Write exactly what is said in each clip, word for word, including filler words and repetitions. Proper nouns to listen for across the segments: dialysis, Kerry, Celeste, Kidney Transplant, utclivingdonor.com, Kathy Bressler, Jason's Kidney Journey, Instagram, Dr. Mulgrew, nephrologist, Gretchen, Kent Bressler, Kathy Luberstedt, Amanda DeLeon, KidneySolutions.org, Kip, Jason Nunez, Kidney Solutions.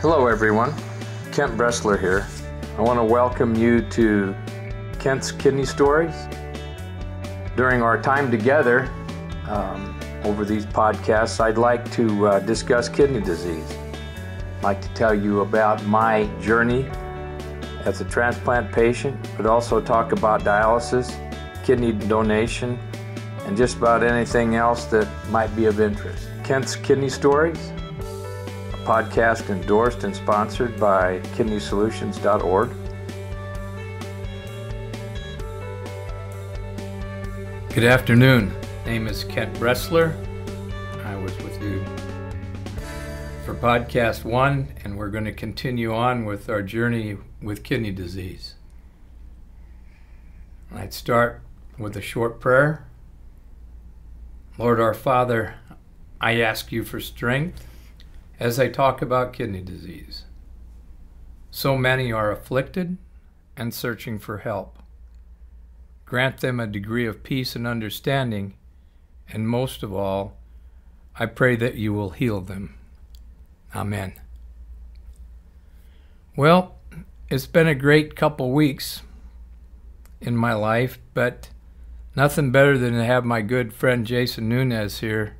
Hello everyone, Kent Bressler here. I want to welcome you to Kent's Kidney Stories. During our time together um, over these podcasts, I'd like to uh, discuss kidney disease. I'd like to tell you about my journey as a transplant patient, but also talk about dialysis, kidney donation, and just about anything else that might be of interest. Kent's Kidney Stories, a podcast endorsed and sponsored by Kidney Solutions dot org. Good afternoon. My name is Kent Bressler. I was with you for podcast one, and we're going to continue on with our journey with kidney disease. I'd start with a short prayer. Lord our Father, I ask you for strength as I talk about kidney disease. So many are afflicted and searching for help. Grant them a degree of peace and understanding, and most of all, I pray that you will heal them. Amen. Well, it's been a great couple weeks in my life, but nothing better than to have my good friend Jason Nunez here.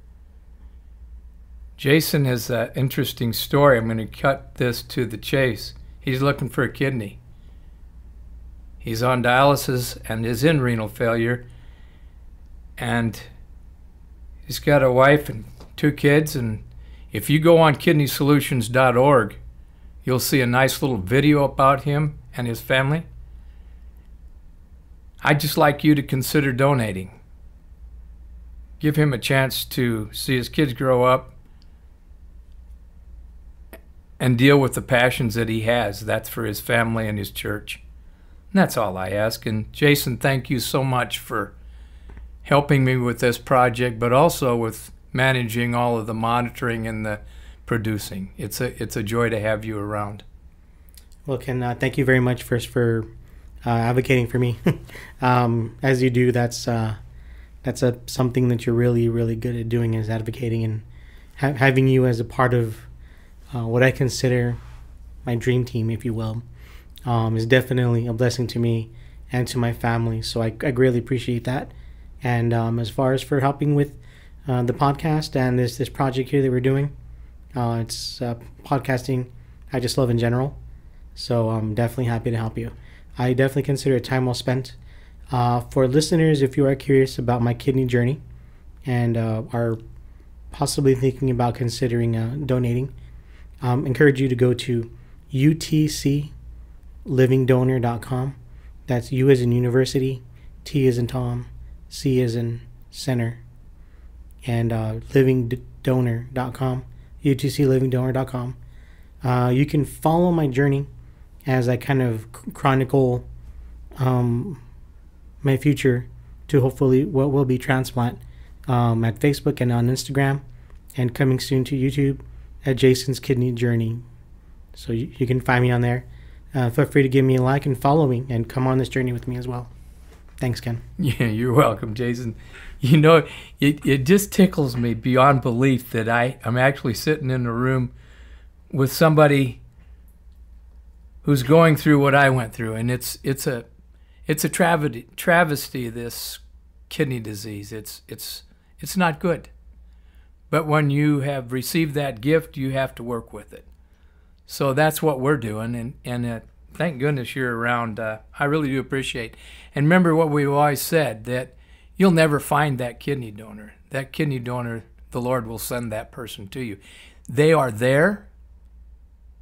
Jason has an interesting story. I'm going to cut this to the chase. He's looking for a kidney. He's on dialysis and is in renal failure. And he's got a wife and two kids. And if you go on Kidney Solutions dot org, you'll see a nice little video about him and his family. I'd just like you to consider donating. Give him a chance to see his kids grow up and deal with the passions that he has. That's for his family and his church. And that's all I ask. And Jason, thank you so much for helping me with this project, but also with managing all of the monitoring and the producing. It's a, it's a joy to have you around. Well, Ken, uh, thank you very much first for Uh, advocating for me. um, as you do, that's uh, that's a, something that you're really, really good at doing, is advocating, and ha having you as a part of uh, what I consider my dream team, if you will, um, is definitely a blessing to me and to my family. So I, I greatly appreciate that. And um, as far as for helping with uh, the podcast and this, this project here that we're doing, uh, it's uh, podcasting I just love in general. So I'm definitely happy to help you. I definitely consider it time well spent. Uh, for listeners, if you are curious about my kidney journey and uh, are possibly thinking about considering uh, donating, I um, encourage you to go to U T C living donor dot com. That's U as in university, T as in Tom, C as in center, and uh, living donor dot com, U T C living donor dot com. Uh, you can follow my journey as I kind of chronicle um, my future to hopefully what will be transplant, um, at Facebook and on Instagram, and coming soon to YouTube at Jason's Kidney Journey. So you, you can find me on there. Uh, feel free to give me a like and follow me and come on this journey with me as well. Thanks, Ken. Yeah, you're welcome, Jason. You know, it, it just tickles me beyond belief that I, I'm actually sitting in a room with somebody who's going through what I went through, and it's it's a it's a travesty, travesty this kidney disease. It's it's it's not good. But when you have received that gift, you have to work with it. So that's what we're doing, and and uh, thank goodness you're around. Uh, I really do appreciate. And remember what we've always said, that you'll never find that kidney donor. That kidney donor, the Lord will send that person to you. They are there,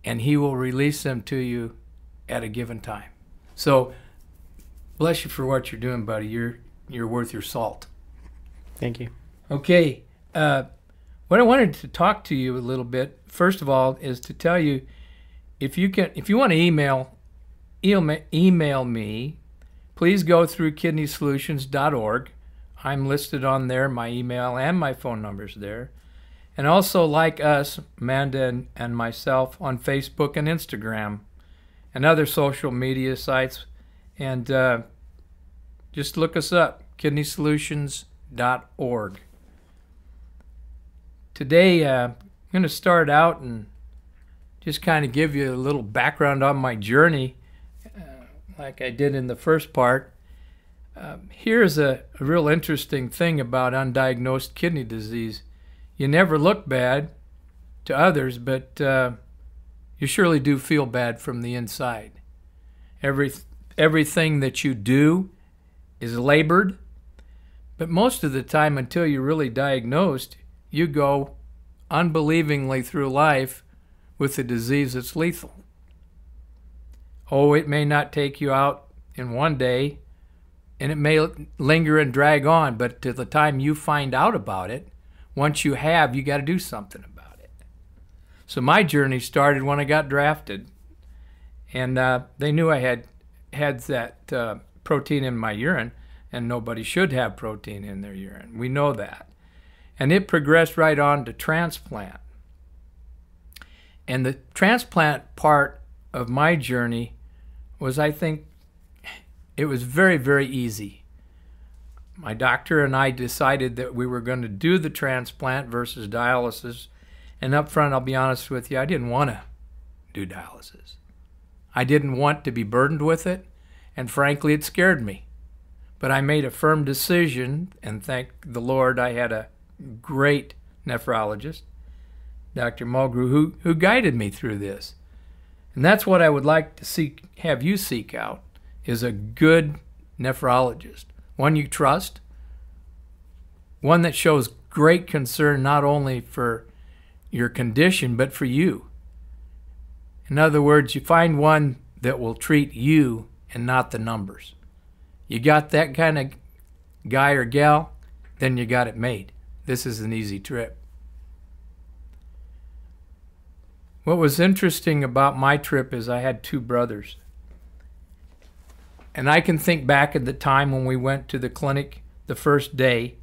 and he will release them to you at a given time. So bless you for what you're doing, buddy. You're, you're worth your salt. Thank you. Okay. Uh, what I wanted to talk to you a little bit, first of all, is to tell you, if you can, if you want to email, email, email me, please go through kidney solutions dot org. I'm listed on there, my email and my phone number's there. And also like us, Amanda and, and myself, on Facebook and Instagram and other social media sites. And uh, just look us up, kidney solutions dot org. Today, uh, I'm going to start out and just kind of give you a little background on my journey, uh, like I did in the first part. Uh, here's a, a real interesting thing about undiagnosed kidney disease. You never look bad to others, but uh, you surely do feel bad from the inside. Every, everything that you do is labored, but most of the time until you're really diagnosed, you go unbelievingly through life with a disease that's lethal. Oh, it may not take you out in one day, and it may linger and drag on, but to the time you find out about it, once you have, you got to do something about it. So my journey started when I got drafted, and uh, they knew I had had that uh, protein in my urine, and nobody should have protein in their urine. We know that. And it progressed right on to transplant. And the transplant part of my journey was, I think, it was very, very easy. My doctor and I decided that we were going to do the transplant versus dialysis. And up front, I'll be honest with you, I didn't want to do dialysis. I didn't want to be burdened with it, and frankly, it scared me. But I made a firm decision, and thank the Lord I had a great nephrologist, Doctor Mulgrew, who, who guided me through this. And that's what I would like to seek, have you seek out, is a good nephrologist, one you trust, one that shows great concern not only for your condition, but for you. In other words, you find one that will treat you and not the numbers. You got that kind of guy or gal, then you got it made. This is an easy trip. What was interesting about my trip is I had two brothers. And I can think back at the time when we went to the clinic the first day,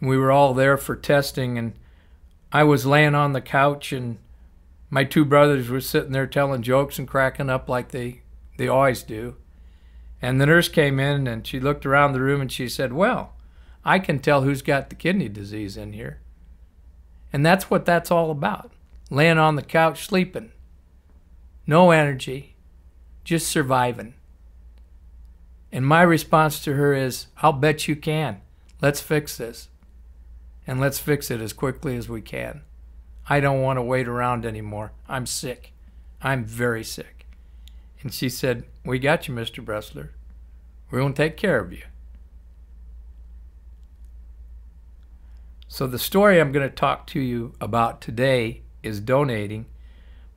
and we were all there for testing, and I was laying on the couch, and my two brothers were sitting there telling jokes and cracking up like they, they always do. And the nurse came in, and she looked around the room, and she said, "Well, I can tell who's got the kidney disease in here." And that's what that's all about. Laying on the couch, sleeping. No energy. Just surviving. And my response to her is, "I'll bet you can. Let's fix this. And let's fix it as quickly as we can. I don't want to wait around anymore. I'm sick. I'm very sick." And she said, "We got you, Mister Bressler. We're going to take care of you." So the story I'm going to talk to you about today is donating,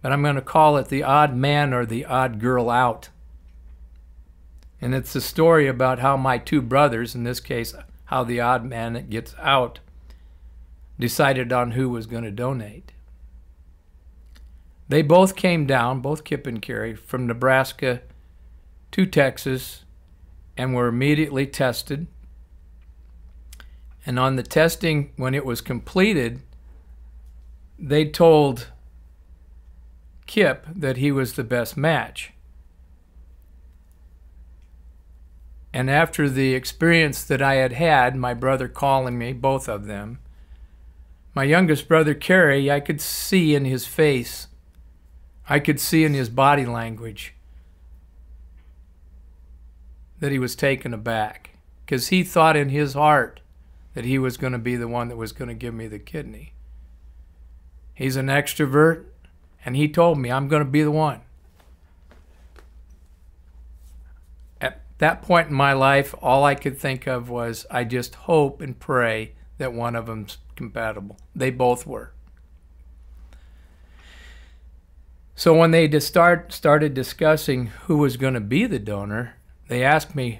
but I'm going to call it the odd man or the odd girl out. And it's a story about how my two brothers, in this case, how the odd man that gets out, decided on who was going to donate. They both came down, both Kip and Kerry, from Nebraska to Texas and were immediately tested. And on the testing, when it was completed, they told Kip that he was the best match. And after the experience that I had had, my brother calling me, both of them, my youngest brother, Kerry, I could see in his face, I could see in his body language that he was taken aback, because he thought in his heart that he was going to be the one that was going to give me the kidney. He's an extrovert, and he told me, "I'm going to be the one." At that point in my life, all I could think of was, I just hope and pray that one of them's compatible. They both were. So when they start, started discussing who was going to be the donor, they asked me,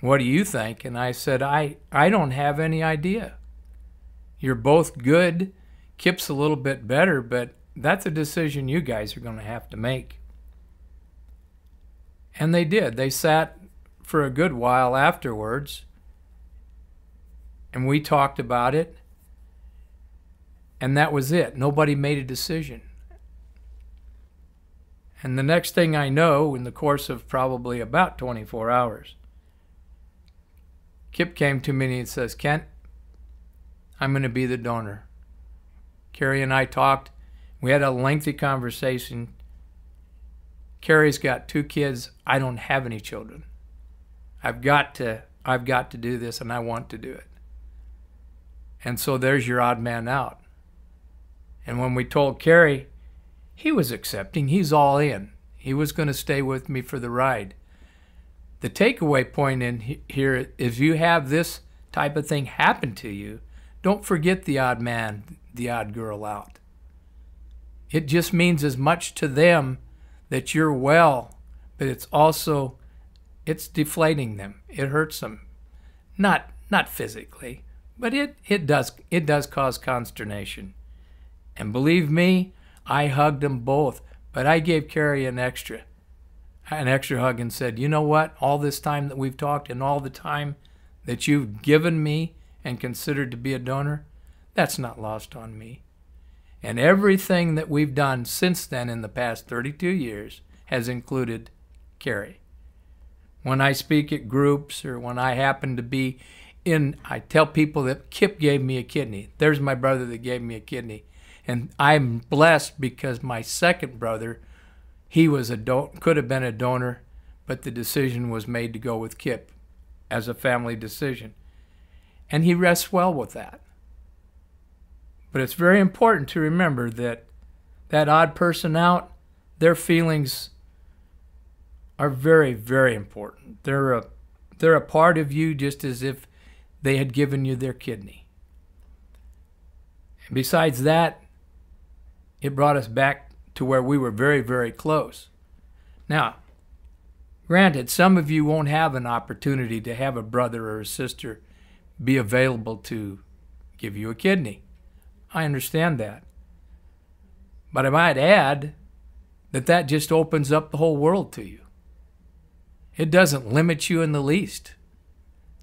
"What do you think?" And I said, I, I don't have any idea. You're both good. Kip's a little bit better, but that's a decision you guys are going to have to make. And they did. They sat for a good while afterwards, and we talked about it, and that was it. Nobody made a decision. And the next thing I know, in the course of probably about twenty-four hours, Kip came to me and says, "Kent, I'm going to be the donor." Kerry and I talked. We had a lengthy conversation. Kerry's got two kids. I don't have any children. I've got to, I've got to do this, and I want to do it. And so there's your odd man out. And when we told Kerry, he was accepting. He's all in. He was going to stay with me for the ride. The takeaway point in here is, you have this type of thing happen to you, don't forget the odd man, the odd girl out. It just means as much to them that you're well, but it's also, it's deflating them. It hurts them. Not not physically, but it, it does it does cause consternation. And believe me, I hugged them both, but I gave Kerry an extra, an extra hug and said, you know what, all this time that we've talked and all the time that you've given me and considered to be a donor, that's not lost on me. And everything that we've done since then in the past thirty-two years has included Kerry. When I speak at groups, or when I happen to be in, I tell people that Kip gave me a kidney. There's my brother that gave me a kidney. And I'm blessed because my second brother, he was a don- could have been a donor, but the decision was made to go with Kip as a family decision. And he rests well with that. But it's very important to remember that that odd person out, their feelings are very, very important. They're a, they're a part of you just as if they had given you their kidney. And besides that, it brought us back to where we were very, very close. Now, granted, some of you won't have an opportunity to have a brother or a sister be available to give you a kidney. I understand that. But I might add that that just opens up the whole world to you. It doesn't limit you in the least.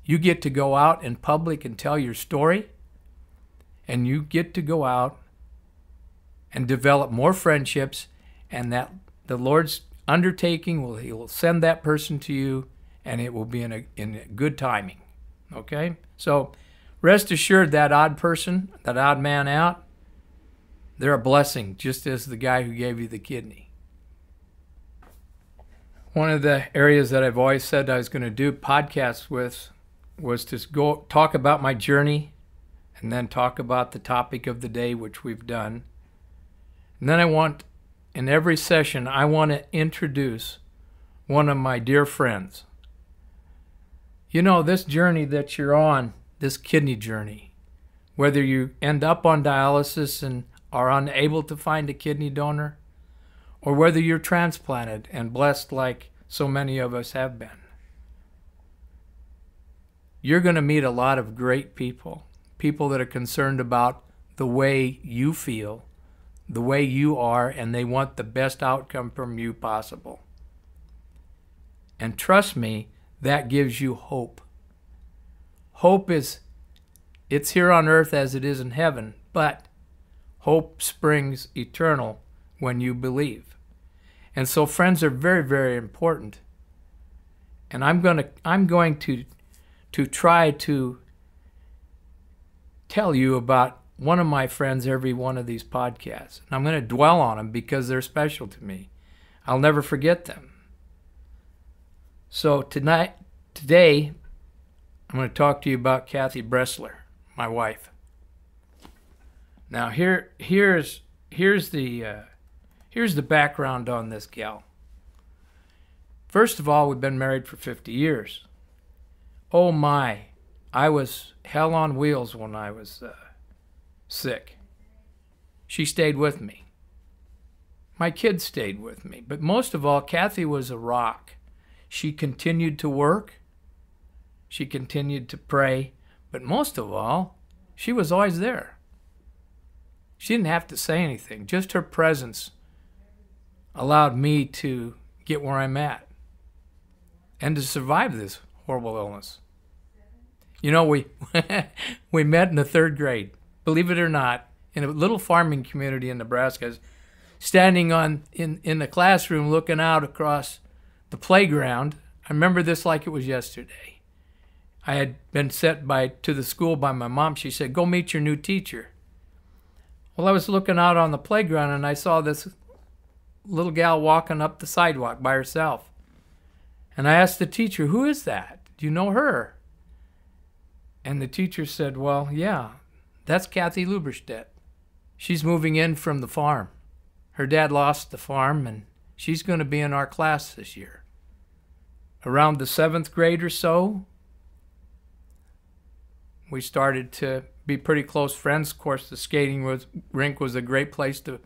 You get to go out in public and tell your story, and you get to go out and develop more friendships, and that the Lord's undertaking will, He will send that person to you, and it will be in a, in a good timing. Okay? So rest assured, that odd person, that odd man out, they're a blessing, just as the guy who gave you the kidney. One of the areas that I've always said I was going to do podcasts with was to go talk about my journey, and then talk about the topic of the day, which we've done. And then I want, in every session, I want to introduce one of my dear friends. You know, this journey that you're on, this kidney journey, whether you end up on dialysis and are unable to find a kidney donor, or whether you're transplanted and blessed like so many of us have been, you're going to meet a lot of great people, people that are concerned about the way you feel, the way you are, and they want the best outcome from you possible. And trust me, that gives you hope. Hope is, it's here on earth as it is in heaven, but hope springs eternal when you believe. And so friends are very, very important. And I'm going to, I'm going to, to try to tell you about one of my friends every one of these podcasts. And I'm going to dwell on them because they're special to me. I'll never forget them. So tonight, today, I'm going to talk to you about Kathy Bressler, my wife. Now here, here's here's the uh, here's the background on this gal. First of all, we've been married for fifty years. Oh my, I was hell on wheels when I was Uh, sick. She stayed with me. My kids stayed with me. But most of all, Kathy was a rock. She continued to work. She continued to pray. But most of all, she was always there. She didn't have to say anything. Just her presence allowed me to get where I'm at and to survive this horrible illness. You know, we we met in the third grade. Believe it or not, in a little farming community in Nebraska, standing on in, in the classroom looking out across the playground. I remember this like it was yesterday. I had been sent by to the school by my mom. She said, go meet your new teacher. Well, I was looking out on the playground and I saw this little gal walking up the sidewalk by herself. And I asked the teacher, who is that? Do you know her? And the teacher said, well, yeah, that's Kathy Luberstedt. She's moving in from the farm. Her dad lost the farm, and she's going to be in our class this year. Around the seventh grade or so, we started to be pretty close friends. Of course, the skating was, rink was a great place to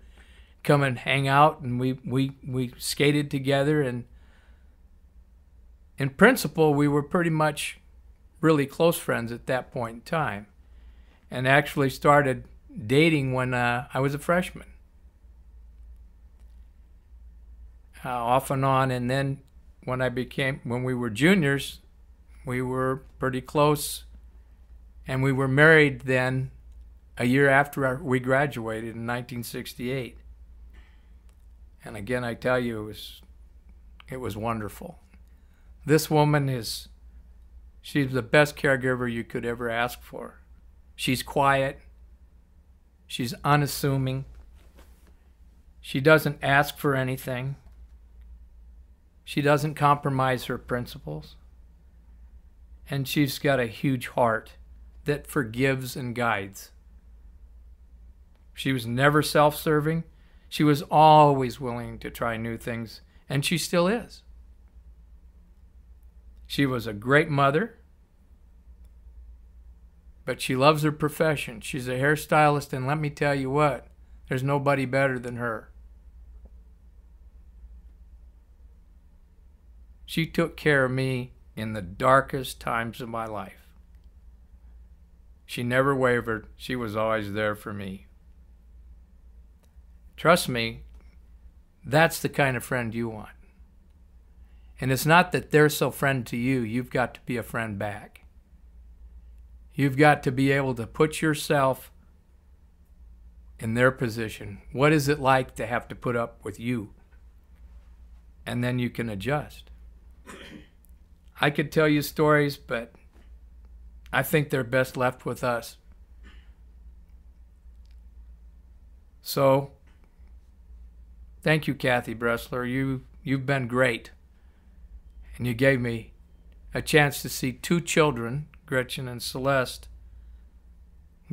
come and hang out, and we, we, we skated together. And in principle, we were pretty much really close friends at that point in time, and actually started dating when uh, I was a freshman. Uh, off and on, and then when I became, when we were juniors, we were pretty close, and we were married then a year after our, we graduated in nineteen sixty-eight. And again, I tell you, it was, it was wonderful. This woman is, she's the best caregiver you could ever ask for. She's quiet. She's unassuming. She doesn't ask for anything. She doesn't compromise her principles. And she's got a huge heart that forgives and guides. She was never self-serving. She was always willing to try new things, and she still is. She was a great mother, but she loves her profession. She's a hairstylist, and let me tell you what, there's nobody better than her. She took care of me in the darkest times of my life. She never wavered. She was always there for me. Trust me, that's the kind of friend you want. And it's not that they're so friend to you. You've got to be a friend back. You've got to be able to put yourself in their position. What is it like to have to put up with you? And then you can adjust. I could tell you stories, but I think they're best left with us. So, thank you, Kathy Bressler. You, you've been great. And you gave me a chance to see two children, Gretchen and Celeste,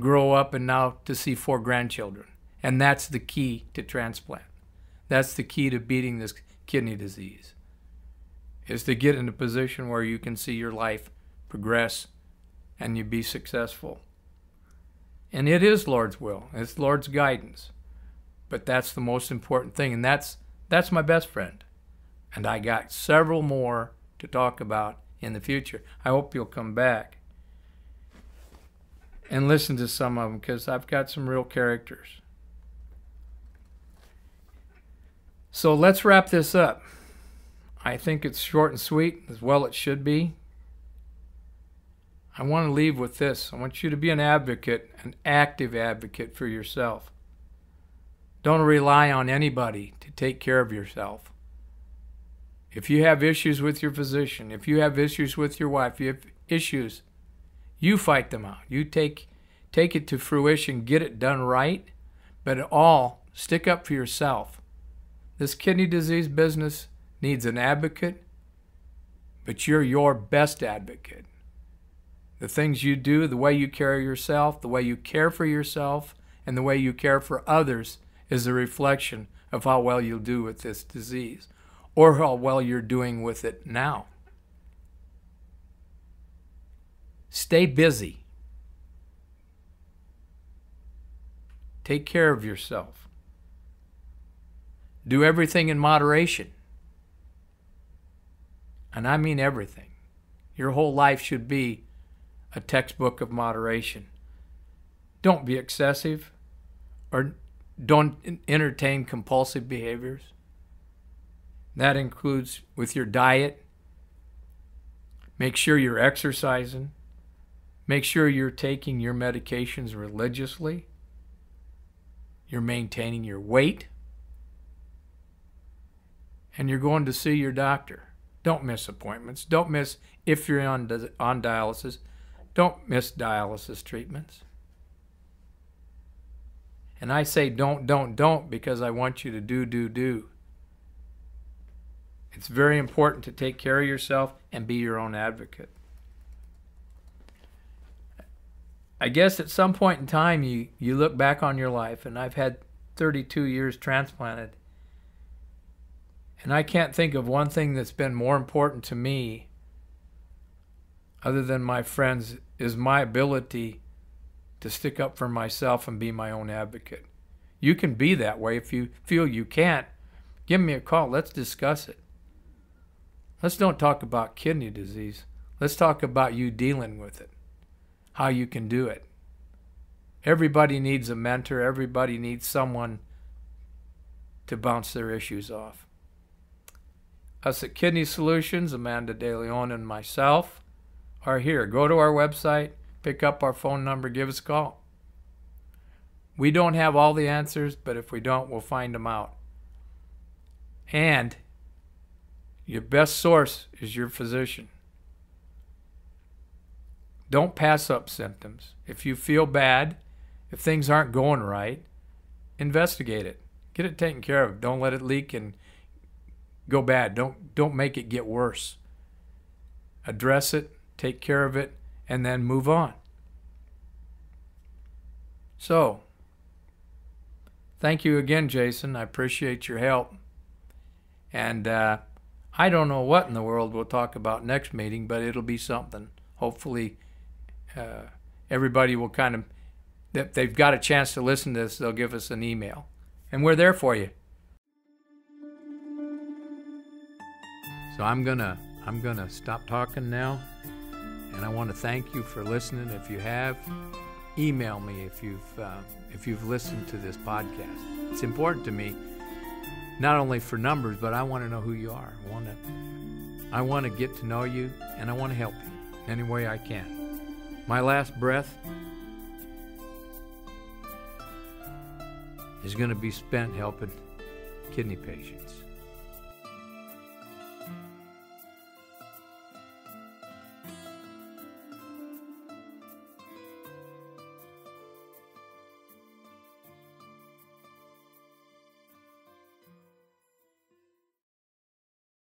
grow up, and now to see four grandchildren. And that's the key to transplant. That's the key to beating this kidney disease, is to get in a position where you can see your life progress and you be successful. And it is Lord's will. It's Lord's guidance. But that's the most important thing, and that's, that's my best friend. And I got several more to talk about in the future. I hope you'll come back and listen to some of them, because I've got some real characters. So let's wrap this up. I think it's short and sweet, as well it should be. I want to leave with this. I want you to be an advocate, an active advocate for yourself. Don't rely on anybody to take care of yourself. If you have issues with your physician, if you have issues with your wife, if you have issues, you fight them out. You take, take it to fruition, get it done right, but at all, stick up for yourself. This kidney disease business needs an advocate, but you're your best advocate. The things you do, the way you carry yourself, the way you care for yourself, and the way you care for others is a reflection of how well you'll do with this disease, or how well you're doing with it now. Stay busy. Take care of yourself. Do everything in moderation. And I mean everything. Your whole life should be a textbook of moderation. Don't be excessive, or don't entertain compulsive behaviors. That includes with your diet. Make sure you're exercising. Make sure you're taking your medications religiously. You're maintaining your weight. And you're going to see your doctor. Don't miss appointments. Don't miss, if you're on, on dialysis, don't miss dialysis treatments. And I say don't, don't, don't because I want you to do, do, do. It's very important to take care of yourself and be your own advocate. I guess at some point in time you, you look back on your life, and I've had thirty-two years transplanted, and I can't think of one thing that's been more important to me, other than my friends, is my ability to stick up for myself and be my own advocate. You can be that way. If you feel you can't, give me a call. Let's discuss it. Let's don't talk about kidney disease. Let's talk about you dealing with it, how you can do it. Everybody needs a mentor. Everybody needs someone to bounce their issues off. Us at Kidney Solutions, Amanda DeLeon and myself, are here. Go to our website, pick up our phone number, give us a call. We don't have all the answers, but if we don't, we'll find them out. And your best source is your physician. Don't pass up symptoms. If you feel bad, if things aren't going right, investigate it. Get it taken care of. Don't let it leak and go bad. Don't, don't make it get worse. Address it, take care of it, and then move on. So, thank you again, Jason. I appreciate your help. And uh, I don't know what in the world we'll talk about next meeting, but it'll be something. Hopefully, Uh, everybody will kind of, that they've got a chance to listen to this, they'll give us an email. And we're there for you. So I'm gonna, I'm gonna stop talking now. And I want to thank you for listening. If you have, email me if you've, uh, if you've listened to this podcast. It's important to me, not only for numbers, but I want to know who you are. I want to, I want to get to know you, and I want to help you in any way I can. My last breath is going to be spent helping kidney patients.